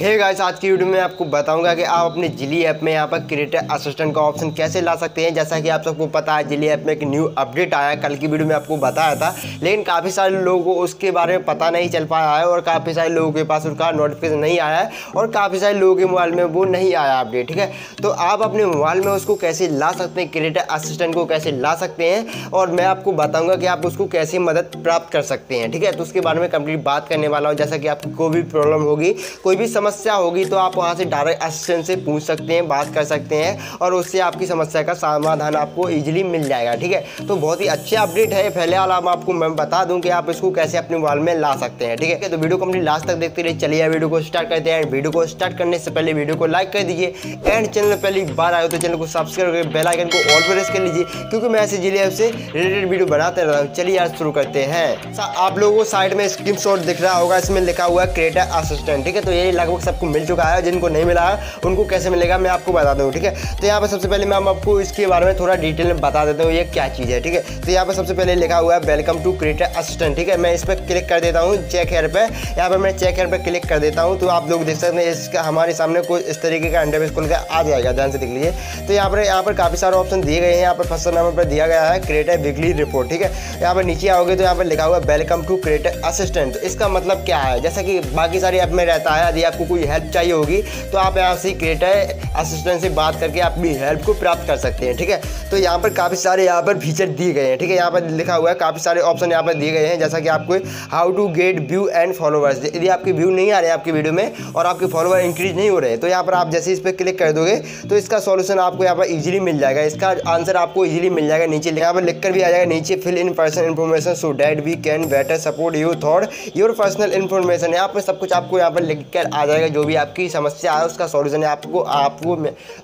Hey guys, आज की video में आपको बताऊंगा कि आप अपने जिली ऐप में यहाँ पर क्रिएटर असिस्टेंट का ऑप्शन कैसे ला सकते हैं। जैसा कि आप सबको पता है, जिली ऐप में एक न्यू अपडेट आया, कल की वीडियो में आपको बताया था, लेकिन काफ़ी सारे लोगों को उसके बारे में पता नहीं चल पाया है और काफ़ी सारे लोगों के पास उसका नोटिफिकेशन नहीं आया है और काफ़ी सारे लोगों के मोबाइल में वो नहीं आया अपडेट। ठीक है, तो आप अपने मोबाइल में उसको कैसे ला सकते हैं, क्रिएटर असिस्टेंट को कैसे ला सकते हैं, और मैं आपको बताऊँगा कि आप उसको कैसे मदद प्राप्त कर सकते हैं। ठीक है, तो उसके बारे में कंप्लीट बात करने वाला हूँ। जैसा कि आपको कोई भी प्रॉब्लम होगी, कोई भी समस्या होगी, तो आप वहां से डायरेक्ट असिस्टेंट से पूछ सकते हैं, बात कर सकते हैं और उससे आपकी समस्या का समाधान आपको इजीली मिल जाएगा। ठीक है, तो बहुत ही अच्छे अपडेट है। फिलहाल आपको मैं बता दूं कि आप इसको कैसे अपने मोबाइल में ला सकते हैं। ठीक है, तो वीडियो को अपनी लास्ट तक देखते रहिए। चलिए वीडियो को स्टार्ट करते हैं। वीडियो को स्टार्ट करने से पहले वीडियो को लाइक कर दीजिए एंड चैनल पर पहली बार आए हो तो चैनल को सब्सक्राइब करके बेल आइकन को ऑल पर प्रेस कर लीजिए, क्योंकि मैं ऐसे जिले से रिलेटेड वीडियो बनाते रहता हूँ। चलिए आज शुरू करते हैं। आप लोगों को साइड में स्क्रीनशॉट दिख रहा होगा, इसमें लिखा हुआ है क्रिएटर असिस्टेंट। ठीक है, तो ये लगभग सबको मिल चुका है, जिनको नहीं मिला है उनको कैसे मिलेगा मैं आपको बता दूँ। ठीक है, तो यहाँ पर सबसे पहले मैं आपको इसके बारे में थोड़ा डिटेल में बता देता हूँ ये क्या चीज़ है। ठीक है, तो यहाँ पर सबसे पहले लिखा हुआ है वेलकम टू क्रिएटर असिस्टेंट। ठीक है, मैं इस पर क्लिक कर देता हूँ, चेक हेयर पे। यहाँ पर मैं चेक हेयर पे क्लिक कर देता हूँ, तो आप लोग देख सकते हैं इसका हमारे सामने कुछ इस तरीके का इंटरफेस खुल कर आ जाएगा। ध्यान से देख लीजिए, तो यहाँ पर काफ़ी सारे ऑप्शन दिए गए हैं। यहाँ पर फर्स्ट नंबर पर दिया गया है क्रिएटर वीकली रिपोर्ट। ठीक है, यहाँ पर नीचे आओगे तो यहाँ पर लिखा हुआ है वेलकम टू क्रिएटर असिस्टेंट। इसका मतलब क्या है, जैसा कि बाकी सारी ऐप में रहता है, यदि आपको कोई हेल्प चाहिए होगी तो आप यहाँ से क्रिएटर असिस्टेंट से बात करके अपनी हेल्प को प्राप्त कर सकते हैं। ठीक है, तो यहाँ पर काफ़ी सारे यहाँ पर फीचर दिए गए हैं। ठीक है, यहाँ पर लिखा हुआ है, काफ़ी सारे ऑप्शन यहाँ पर दिए गए हैं, जैसा कि आपको how to get view and followers. यदि आपके व्यू नहीं आ रहे हैं आपकी वीडियो में और आपके फॉलोवर इंक्रीज नहीं हो रहे, तो यहाँ पर आप जैसे इस पर क्लिक कर दोगे तो इसका सॉल्यूशन आपको यहाँ पर ईजिली मिल जाएगा, इसका आंसर आपको ईजिली मिल जाएगा। नीचे यहाँ पर लिख कर भी आ जाएगा नीचे fill in person information so that we can better support you thought your personal information. यहाँ पर सब कुछ आपको यहाँ पर लिख कर आ जाएगा, जो भी आपकी समस्या है उसका सॉल्यूशन आपको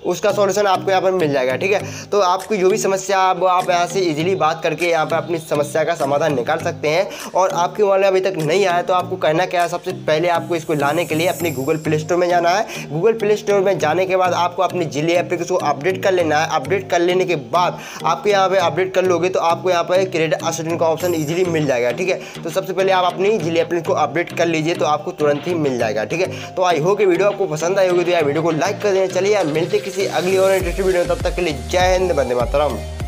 उसका सॉल्यूशन आपको यहाँ पर मिल जाएगा। ठीक है, तो आपकी जो भी समस्या है वो आप यहाँ से इजीली बात करके यहाँ पर अपनी समस्या का समाधान निकाल सकते हैं। और आपके मोबाइल में अभी तक नहीं आया तो आपको करना क्या है, सबसे पहले आपको इसको लाने के लिए अपने गूगल प्ले स्टोर में जाना है। गूगल प्ले स्टोर में जाने के बाद आपको अपनी जिले ऐप को अपडेट कर लेना है। अपडेट कर लेने के बाद आपके यहाँ पर अपडेट कर लोगे तो आपको यहाँ पर क्रिएटर असिस्टेंट का ऑप्शन ईजिली मिल जाएगा। ठीक है, तो सबसे पहले आप अपनी जिले ऐप को अपडेट कर लीजिए तो आपको तुरंत ही मिल जाएगा। ठीक है, तो आई होप कि वीडियो आपको पसंद आई होगी, तो यार वीडियो को लाइक कर दें। चलिए यार, मिलते किसी अगली और इंटरेस्टिंग वीडियो में, तब तक के लिए जय हिंद, वंदे मातरम।